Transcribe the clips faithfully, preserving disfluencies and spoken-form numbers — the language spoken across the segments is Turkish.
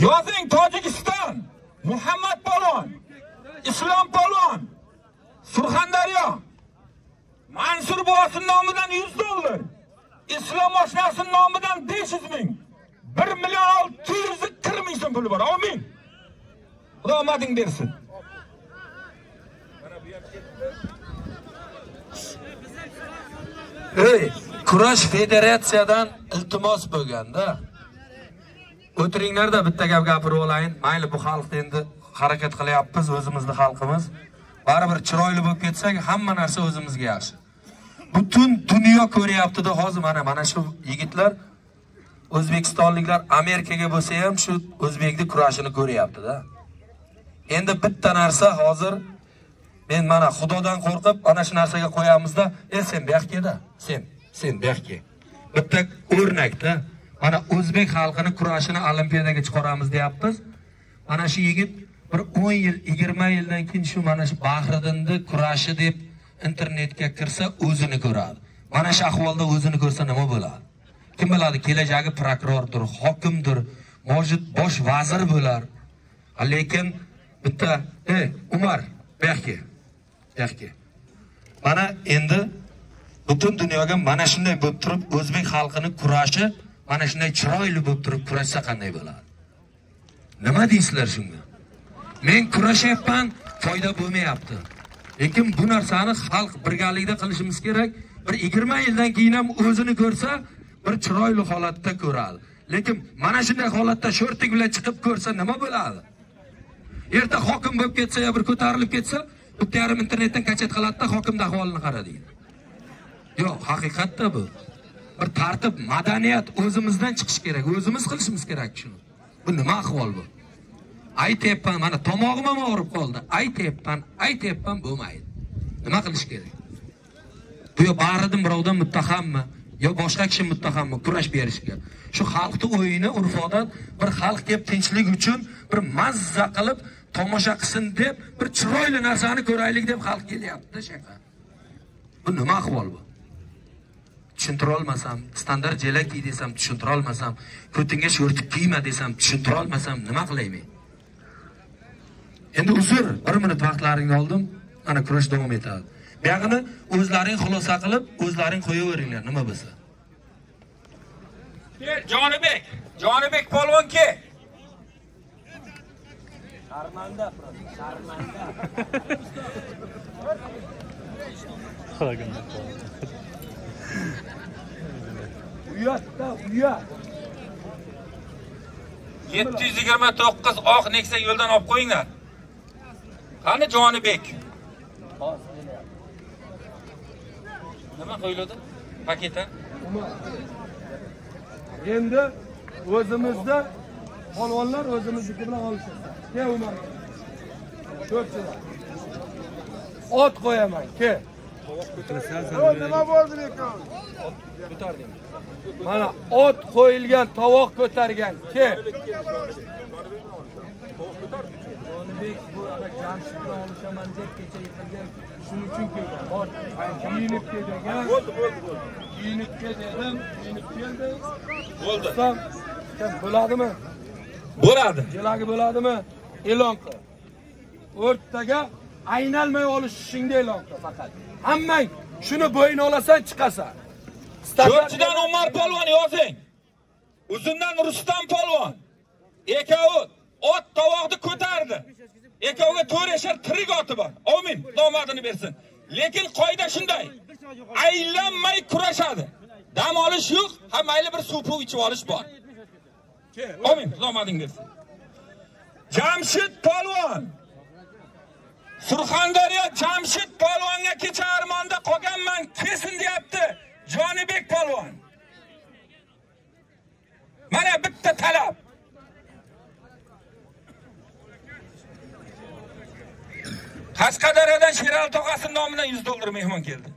Yazın Tacikistan, Muhammad Palvon, İslam Palvon, Surxondaryo, Mansur Boğası'nın namıdan yüz dolar, İslam Mashinasi'nin namıdan besh yuz ming, bir milyon olti yuz qirq ming so'm puli bor. Amin. Xudo omading bersin. Ey, kurash federatsiyadan iltimos bo'lganda. O'tiringlarda bitta gap gapirib olayin. Mayli bu xalqda endi harakat qilyapmiz, o'zimizni xalqimiz. Baribir chiroyli bo'lib ketsak, hamma narsa o'zimizga yaxshi. Butun dunyo ko'ryapti-da, hozir mana mana shu yigitlar O'zbekistonliklar Amerikaga bo'lsa ham shu o'zbekning kurashini ko'ryapti-da. Endi bitta narsa hozir men mana Xudodan qo'rqib, ana shu narsaga qo'yamizda, "Ey sen bu yoqda, sen, sen bu yoqda." Bitta o'rnakda mana o'zbek xalqini kurashini olimpiadaga chiqaramiz deyapmiz. Mana shu yigit bir o'n yil, yigirma yildan keyin shu mana shu Bahridinni kurashi deb internetga kirsa o'zini ko'radi. Mana shu ahvolda o'zini ko'rsa nima bo'ladi? Kim biladi, kelajagi prokurordir, hokimdir, mojid bosh vazir bo'lar. Lekin bitta "Ey Umar, bu yoqda, bu yoqda." Mana endi butun dunyoga mana shunday bo'lib turib o'zbek xalqini kurashi mana shunday chiroyli bo'lib turib kurashsa qanday bo'ladi? Nima deysizlar shunga? Men kurashayapman, foyda bo'lmayapti. Lekin bu narsani xalq birgalikda qilishimiz kerak. Bir yigirma yildan keyin ham o'zini ko'rsa, bir chiroyli holatda ko'radi. Lekin mana shunday holatda shortik bilan chiqib ko'rsa nima bo'ladi? Erta hokim bo'lib ketsa ya bir ko'tarilib ketsa, bitta yarim internetdan kachat qiladida, hokimning ahvolini qara deydi. Yo'q, haqiqatda bu bir tartib, madaniyat o'zimizdan chiqish kerak, o'zimiz qilishimiz kerak shuni. Bu nima ahvol bu? Aytayapman, mana tomog'im ham og'rib qoldi. Aytayapman, aytayapman bo'lmaydi. Nima qilish kerak? Bu yo Bahridin birovdan muttahammi, yo boshqa kishi muttahammi kurash berishga? Shu xalqning o'yini, urf-odat, bir xalq deb tinchlik uchun bir mazza qilib tomosha qilsin deb bir chiroyli narsani ko'raylik deb xalq kelyapti-da shunga. Bu nima ahvol bu? Tushuntira olmasam, standart jelak kiy desam tushuntira olmasam, ko'tinga shortik kiyma desam tushuntira olmasam nima qilayman? Endi uzr, bir minut vaqtlaringni oldim. Mana kurash davom etadi. Bu yaqini o'zlaring xulosa qilib, o'zlaring qo'yaveringlar, nima bo'lsa. Jonibek, Jonibek Palvon ke. Armanda, Armanda. Xoganda. Uyatda, uyat. yetti yuz yigirma to'qqiz oq Nexia yo'ldan olib qo'yinglar. Qani Jonibek? Hozir kelyapti. Nima qo'yiladi? Paket ha? Endi o'zimizda polvonlar o'zimizniki bilan olishadi. Ke Umar. Ko'pchilar. Ot qo'yaman, ke. Nima bo'ldi lekin? Ko'tardim. Mana ot qo'yilgan, tovoq ko'targan, ke. Jonibek bu ara Camşit Balvan olishaman deb kecha yig'ilgan, shuning uchun kelgan. Bor, kiyinib kelgan. Bo'ldi, bo'ldi, bo'ldi. Kiyinib keldim, kiyinib keldi. Bo'ldi. Rustam, sen bo'ladimi? Bo'ladi. Jelagi bo'ladimi? E'lon qil. O'rtaga aynalmay olishingni e'lon qil faqat. Hammang shuni bo'yni olasan, chiqasan. To'rtchidan Umar Palvon yozing. Uzundan Rustam Palvon. Ekaut ot tovoqni ko'tardi. Ekovga to'rt yashar tirik oti bor. Amin. Domadini bersin. Lekin qoida shunday. Aylanmay kurashadi. Dam olish yo'q, ha mayli bir suv pul ichib olish bor. Amin. Domading bersin. Jamshid Palvon. Surxondaryo Jamshid Palvonga kecha Armanda qolganman, kesin deyapti. Jonibek Palvon. Mana bitta talab. Qashqadaryodan Şeral Tokası'nın nomidan yuz dolar mehmon keldi.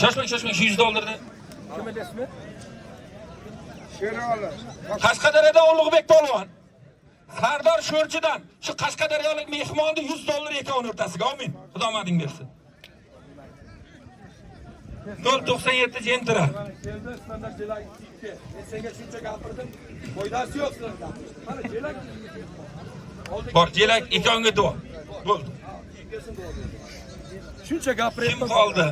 Shoshmang, shoshmang, şu yuz dolarni. Kim edesmi? Şirallah. Qashqadaryodan O'zbekiston Palvon. Sardor Sho'rchidan şu Qashqadaryolik mehmonni yuz dollar ekan o'rtasiga. Amin. Xudo mading bersin. nol to'qson yetti entra. Senga shuncha gapirdim. Foydasi yo'q sizlardan. Mana jelak. Bor jelak ikkonga duo. Bo'ldi. Shuncha gapirib qoldi.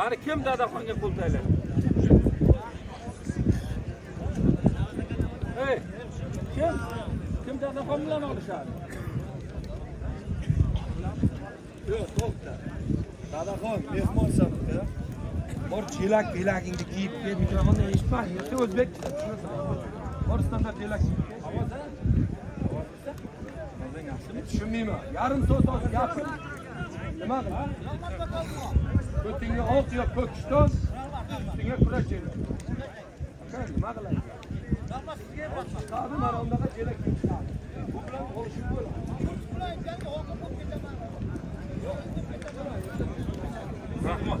Hani kim Dadaxonga qo'l taylar? Hey, kim? Kim Dadaxon bilan olishadi? Yo'q, to'xta. Dadaxon mehmonsan, ha? Bor chelak belagingni kiyib, mikrofonda eshitpa, yo'q, o'zbek. Boristonda chelak. Ovoz ha? Ovozda? Mendan yaxshimi? Tushunmayman. Yarim so'z so'z gapir. Nima qil? Ko'tingga oq yo ko'k shton, ko'tingga qora chelak. Aka, nima qilasiz? Sizga boshqa qadi maromdaga chelak kiyishadi. Bu bilan qo'lishib bo'ladi. Qulay jangga hokim bo'lib ketaman. Rahmat.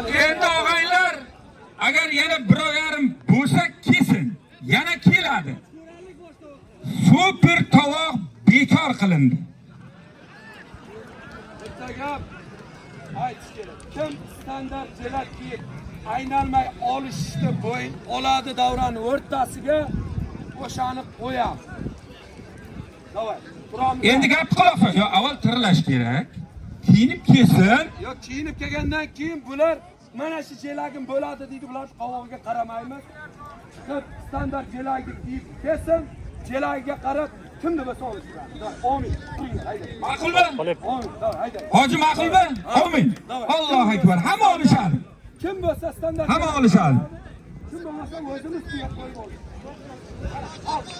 Endi og'aylar, agar yana bir bo'sa kesin, yana keladi. Super tovoq bekor qilindi. Kim standart chelak kiyib, aynalmay olishni bo'yin oladi davran o'rtasiga qo'shanib qo'yamiz. Endi gap qilasiz, yo avval tirlash kerak. Kiyinib kelsin. Yo kiyinib kelgandan keyin bular mana shu chelagim bo'ladi deydi, bular qovog'iga qaramaymiz. Chiqib standart chelagini kiyib kelsin, chelagiga qarab kimni bo'lsa olishtiradi. Amin. Ma'qulmi? Hoji ma'qulmi? Amin. Allohu akbar. Hamma olishadi. Kim bo'lsa standart. Hamma olishadi. Kim bo'lmasa o'zimiz kiyib qo'yib olamiz.